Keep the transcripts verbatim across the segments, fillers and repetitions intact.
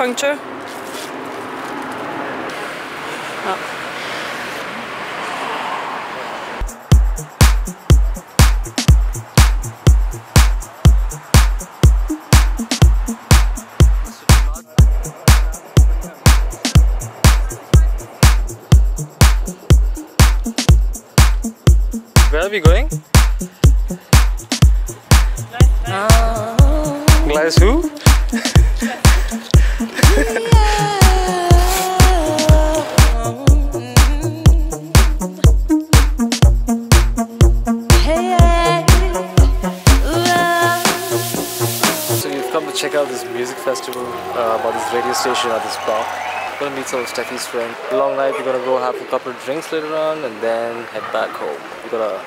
acupuncture? Oh. Where are we going? Oh. Glass who? So you've come to check out this music festival uh, about this radio station at this bar. We're gonna meet some of Steffi's friends. Long night, we're gonna go have a couple of drinks later on and then head back home. We've got a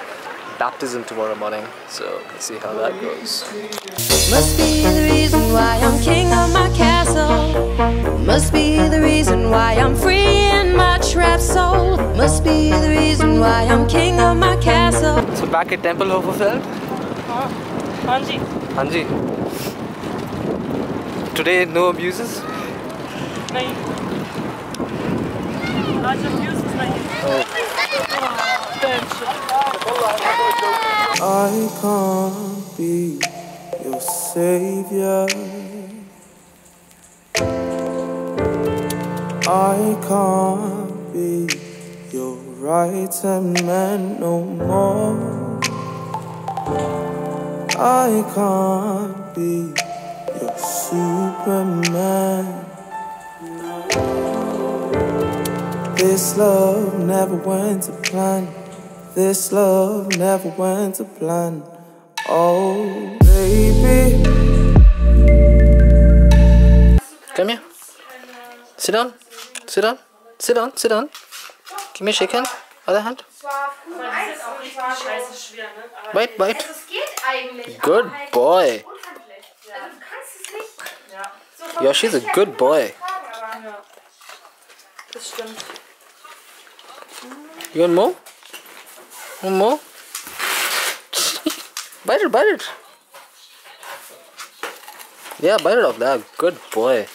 baptism tomorrow morning, so let's see how that goes. Must be the reason why I'm king of my castle. Must be the reason why I'm free in my trap soul. Must be the reason why I'm king of my castle. So back at Tempelhoferfeld? Huh? Hanji. Hanji. Today, no abuses? No. I can't be your savior. I can't be your right hand man no more. I can't be your Superman. This love never went to plan. This love never went to plan. Oh, baby. Come here. Sit down. Sit down. Sit down. Sit down. Give me a shake hand. Other hand. Bite, bite. Good boy. Yeah, she's a good boy. You want more? One more? Bite it, bite it. Yeah, bite it off that. Good boy.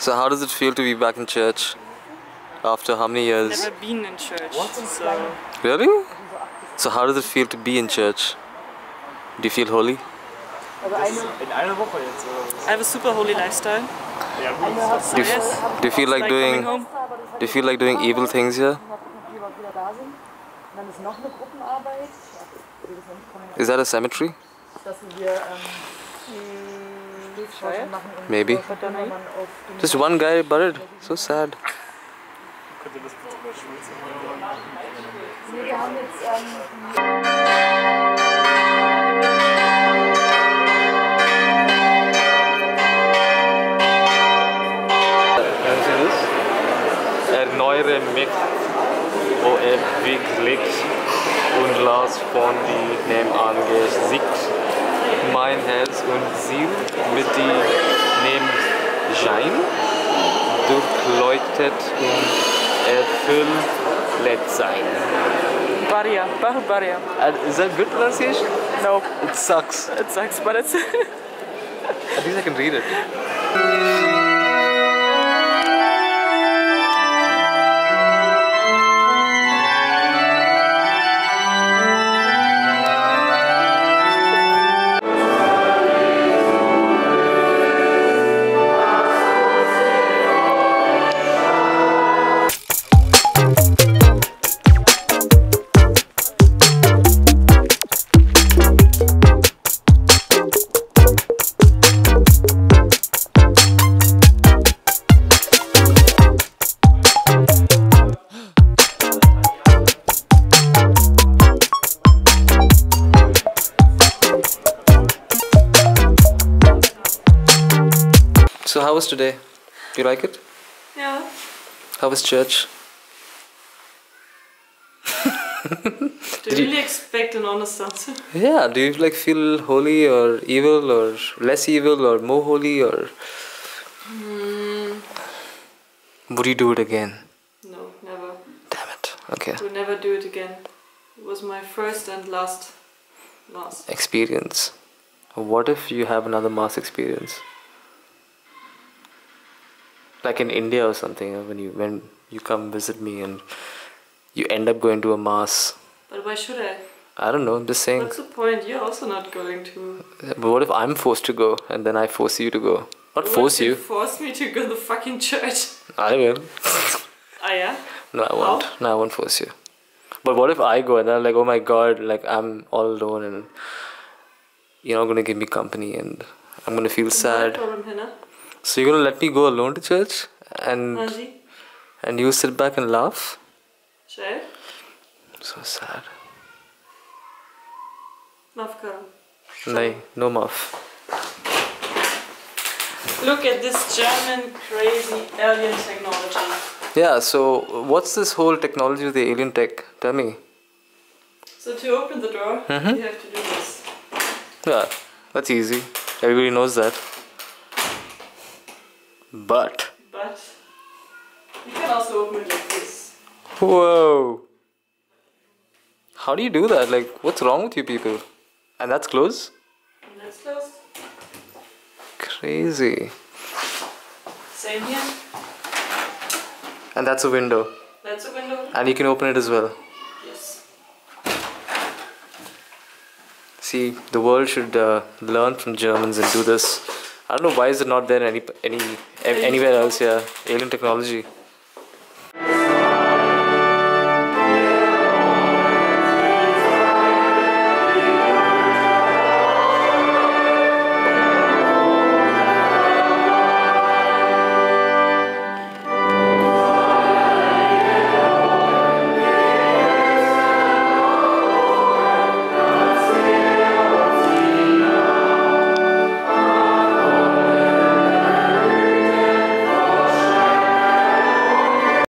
So how does it feel to be back in church after how many years? I've never been in church. So. Really? So how does it feel to be in church? Do you feel holy? I have a super holy lifestyle. Do you, do you feel like doing? Do you feel like doing evil things here? Is that a cemetery? Maybe. Just one guy buried. So sad. Erneuere mich, wo er Weg liegt und las von die Nebenangesicht. Mein Herz und Seele mit die neben Jain durchleuchtet und erfüllt let sein. Barrier, Barrier. Is that good pronunciation? No. It sucks. It sucks, but it's... At least I can read it. So how was today? Do you like it? Yeah. How was church? Do you really expect an honest answer? Yeah, do you like feel holy or evil or less evil or more holy or... Mm. Would you do it again? No, never. Damn it, okay. I would never do it again. It was my first and last, last. experience. What if you have another mass experience? Like in India or something, when you, when you come visit me and you end up going to a mass. But why should I? I don't know, I'm just saying. What's the point? You're also not going to. But what if I'm forced to go and then I force you to go? Not what force if you. you force me to go to the fucking church? I will. Ah, yeah? No, I won't. How? No, I won't force you. But what if I go and I'm like, oh my god, like I'm all alone and you're not going to give me company and I'm going to feel sad. Problem, Hina? So you're going to let me go alone to church? And Hanji? And you sit back and laugh? Sure. So sad. Maaf karo. No, no maaf. Look at this German crazy alien technology. Yeah, so what's this whole technology of the alien tech? Tell me. So to open the door, mm-hmm. you have to do this. Yeah, that's easy. Everybody knows that. But. But. You can also open it like this. Whoa. How do you do that? Like, what's wrong with you people? And that's closed? And that's closed. Crazy. Same here. And that's a window. That's a window. And you can open it as well. Yes. See, the world should uh, learn from Germans and do this. I don't know why is it not there any any anywhere else. Yeah, alien technology.